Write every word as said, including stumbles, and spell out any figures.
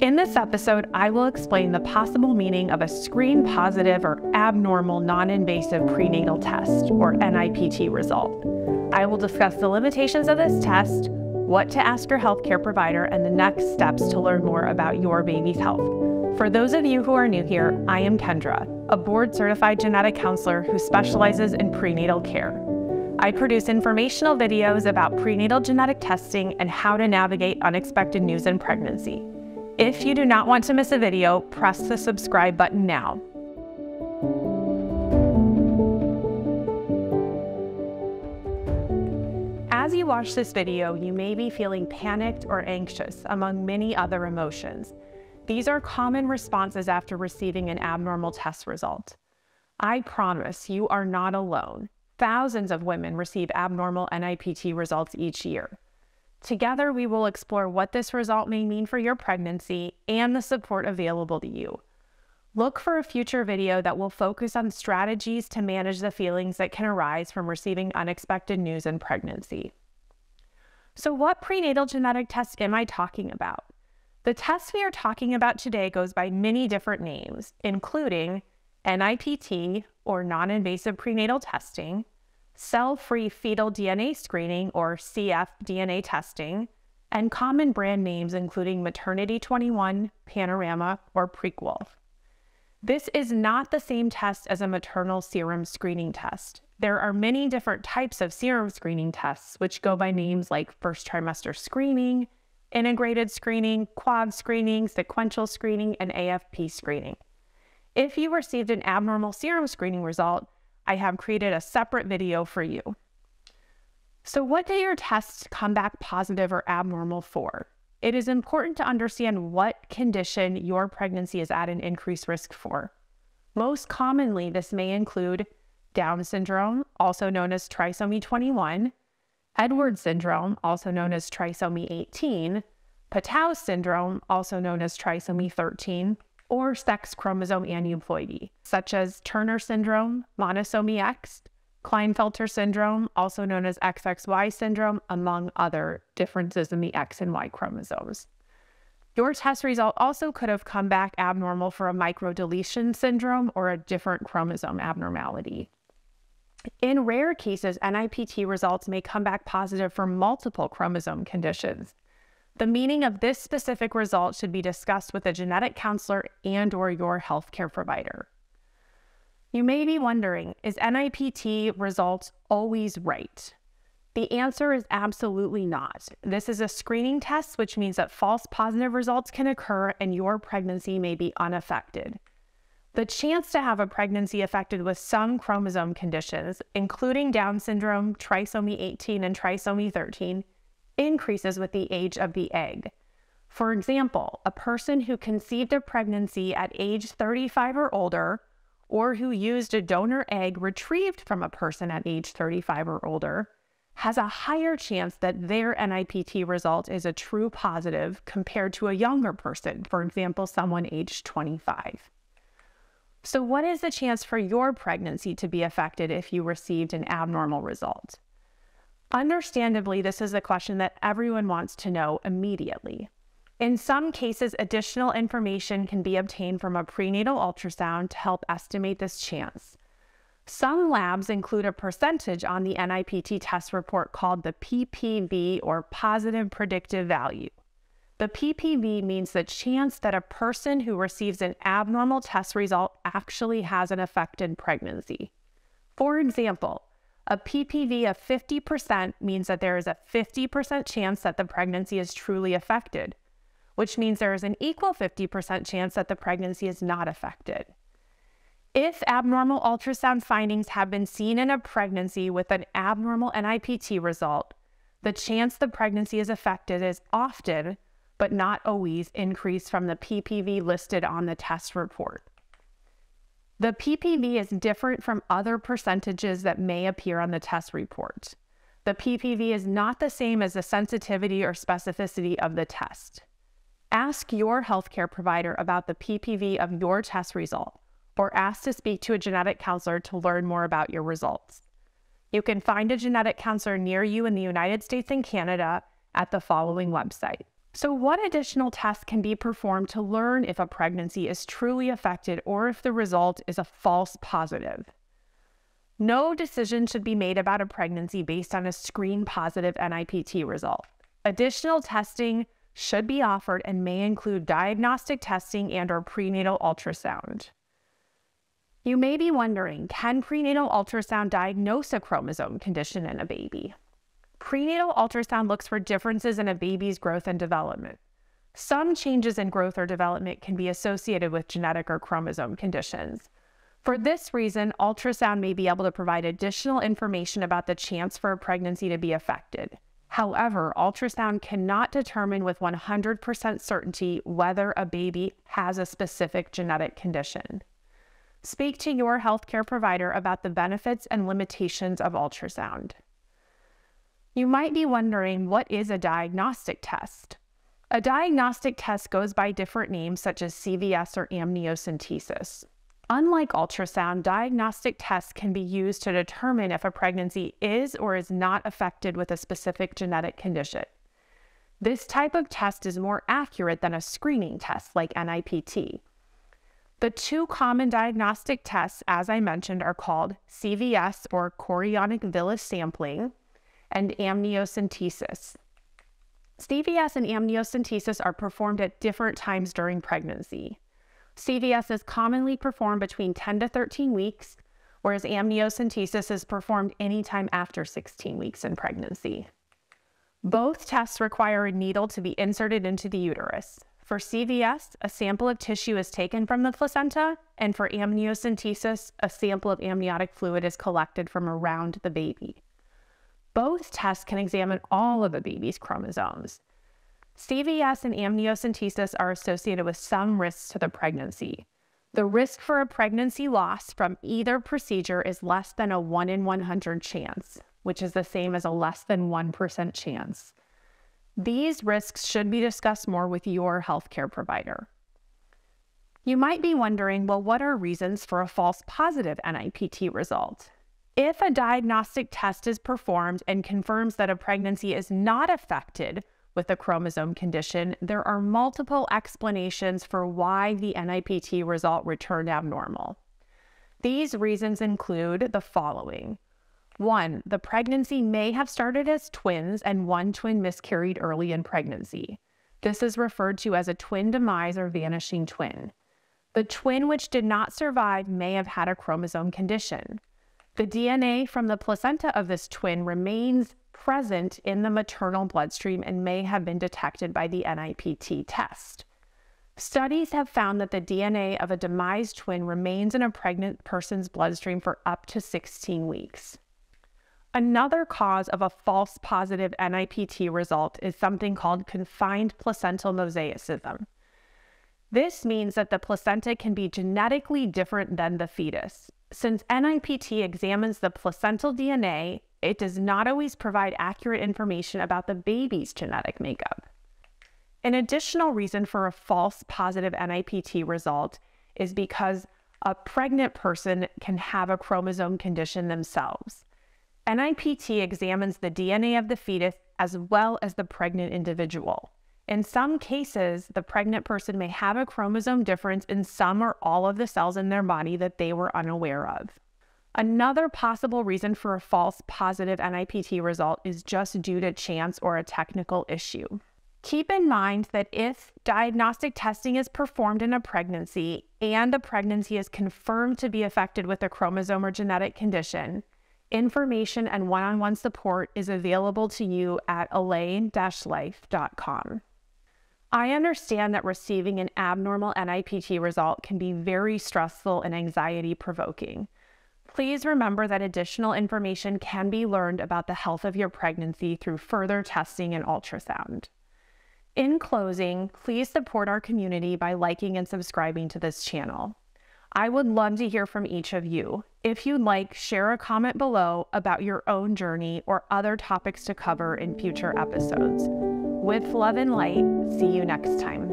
In this episode, I will explain the possible meaning of a screen-positive or abnormal non-invasive prenatal test, or N I P T result. I will discuss the limitations of this test, what to ask your healthcare provider, and the next steps to learn more about your baby's health. For those of you who are new here, I am Kendra, a board-certified genetic counselor who specializes in prenatal care. I produce informational videos about prenatal genetic testing and how to navigate unexpected news in pregnancy. If you do not want to miss a video, press the subscribe button now. As you watch this video, you may be feeling panicked or anxious, among many other emotions. These are common responses after receiving an abnormal test result. I promise you are not alone. Thousands of women receive abnormal N I P T results each year. Together, we will explore what this result may mean for your pregnancy and the support available to you. Look for a future video that will focus on strategies to manage the feelings that can arise from receiving unexpected news in pregnancy. So what prenatal genetic test am I talking about? The test we are talking about today goes by many different names, including N I P T, or non-invasive prenatal testing, cell-free fetal D N A screening, or c f D N A testing, and common brand names including MaterniT twenty-one, Panorama, or Prequel. This is not the same test as a maternal serum screening test. There are many different types of serum screening tests, which go by names like first trimester screening, integrated screening, quad screening, sequential screening, and A F P screening. If you received an abnormal serum screening result, I have created a separate video for you. So what do your tests come back positive or abnormal for? It is important to understand what condition your pregnancy is at an increased risk for. Most commonly, this may include Down syndrome, also known as trisomy twenty-one, Edwards syndrome, also known as trisomy eighteen, Patau syndrome, also known as trisomy thirteen, or sex chromosome aneuploidy, such as Turner syndrome, monosomy X, Klinefelter syndrome, also known as X X Y syndrome, among other differences in the X and Y chromosomes. Your test result also could have come back abnormal for a microdeletion syndrome or a different chromosome abnormality. In rare cases, N I P T results may come back positive for multiple chromosome conditions. The meaning of this specific result should be discussed with a genetic counselor and or your healthcare provider. You may be wondering, is N I P T results always right? The answer is absolutely not. This is a screening test, which means that false positive results can occur and your pregnancy may be unaffected. The chance to have a pregnancy affected with some chromosome conditions, including Down syndrome, trisomy eighteen, and trisomy thirteen, increases with the age of the egg. For example, a person who conceived a pregnancy at age thirty-five or older, or who used a donor egg retrieved from a person at age thirty-five or older, has a higher chance that their N I P T result is a true positive compared to a younger person, for example, someone age twenty-five. So what is the chance for your pregnancy to be affected if you received an abnormal result? Understandably, this is a question that everyone wants to know immediately. In some cases, additional information can be obtained from a prenatal ultrasound to help estimate this chance. Some labs include a percentage on the N I P T test report called the P P V, or positive predictive value. The P P V means the chance that a person who receives an abnormal test result actually has an affected pregnancy. For example, a P P V of fifty percent means that there is a fifty percent chance that the pregnancy is truly affected, which means there is an equal fifty percent chance that the pregnancy is not affected. If abnormal ultrasound findings have been seen in a pregnancy with an abnormal N I P T result, the chance the pregnancy is affected is often, but not always, increased from the P P V listed on the test report. The P P V is different from other percentages that may appear on the test report. The P P V is not the same as the sensitivity or specificity of the test. Ask your healthcare provider about the P P V of your test result, or ask to speak to a genetic counselor to learn more about your results. You can find a genetic counselor near you in the United States and Canada at the following website: So what additional tests can be performed to learn if a pregnancy is truly affected or if the result is a false positive? No decision should be made about a pregnancy based on a screen positive N I P T result. Additional testing should be offered and may include diagnostic testing and or prenatal ultrasound. You may be wondering, can prenatal ultrasound diagnose a chromosome condition in a baby? Prenatal ultrasound looks for differences in a baby's growth and development. Some changes in growth or development can be associated with genetic or chromosome conditions. For this reason, ultrasound may be able to provide additional information about the chance for a pregnancy to be affected. However, ultrasound cannot determine with one hundred percent certainty whether a baby has a specific genetic condition. Speak to your healthcare provider about the benefits and limitations of ultrasound. You might be wondering, what is a diagnostic test? A diagnostic test goes by different names such as C V S or amniocentesis. Unlike ultrasound, diagnostic tests can be used to determine if a pregnancy is or is not affected with a specific genetic condition. This type of test is more accurate than a screening test like N I P T. The two common diagnostic tests, as I mentioned, are called C V S or chorionic villus sampling and amniocentesis. C V S and amniocentesis are performed at different times during pregnancy. C V S is commonly performed between ten to thirteen weeks, whereas amniocentesis is performed anytime after sixteen weeks in pregnancy. Both tests require a needle to be inserted into the uterus. For C V S, a sample of tissue is taken from the placenta, and for amniocentesis, a sample of amniotic fluid is collected from around the baby. Both tests can examine all of a baby's chromosomes. C V S and amniocentesis are associated with some risks to the pregnancy. The risk for a pregnancy loss from either procedure is less than a one in one hundred chance, which is the same as a less than one percent chance. These risks should be discussed more with your healthcare provider. You might be wondering, well, what are reasons for a false positive N I P T result? If a diagnostic test is performed and confirms that a pregnancy is not affected with a chromosome condition, there are multiple explanations for why the N I P T result returned abnormal. These reasons include the following. One, the pregnancy may have started as twins and one twin miscarried early in pregnancy. This is referred to as a twin demise or vanishing twin. The twin which did not survive may have had a chromosome condition. The D N A from the placenta of this twin remains present in the maternal bloodstream and may have been detected by the N I P T test. Studies have found that the D N A of a demised twin remains in a pregnant person's bloodstream for up to sixteen weeks. Another cause of a false positive N I P T result is something called confined placental mosaicism. This means that the placenta can be genetically different than the fetus. Since N I P T examines the placental D N A, it does not always provide accurate information about the baby's genetic makeup. An additional reason for a false positive N I P T result is because a pregnant person can have a chromosome condition themselves. N I P T examines the D N A of the fetus as well as the pregnant individual. In some cases, the pregnant person may have a chromosome difference in some or all of the cells in their body that they were unaware of. Another possible reason for a false positive N I P T result is just due to chance or a technical issue. Keep in mind that if diagnostic testing is performed in a pregnancy and the pregnancy is confirmed to be affected with a chromosome or genetic condition, information and one-on-one support is available to you at allay dash life dot com. I understand that receiving an abnormal N I P T result can be very stressful and anxiety-provoking. Please remember that additional information can be learned about the health of your pregnancy through further testing and ultrasound. In closing, please support our community by liking and subscribing to this channel. I would love to hear from each of you. If you'd like, share a comment below about your own journey or other topics to cover in future episodes. With love and light, see you next time.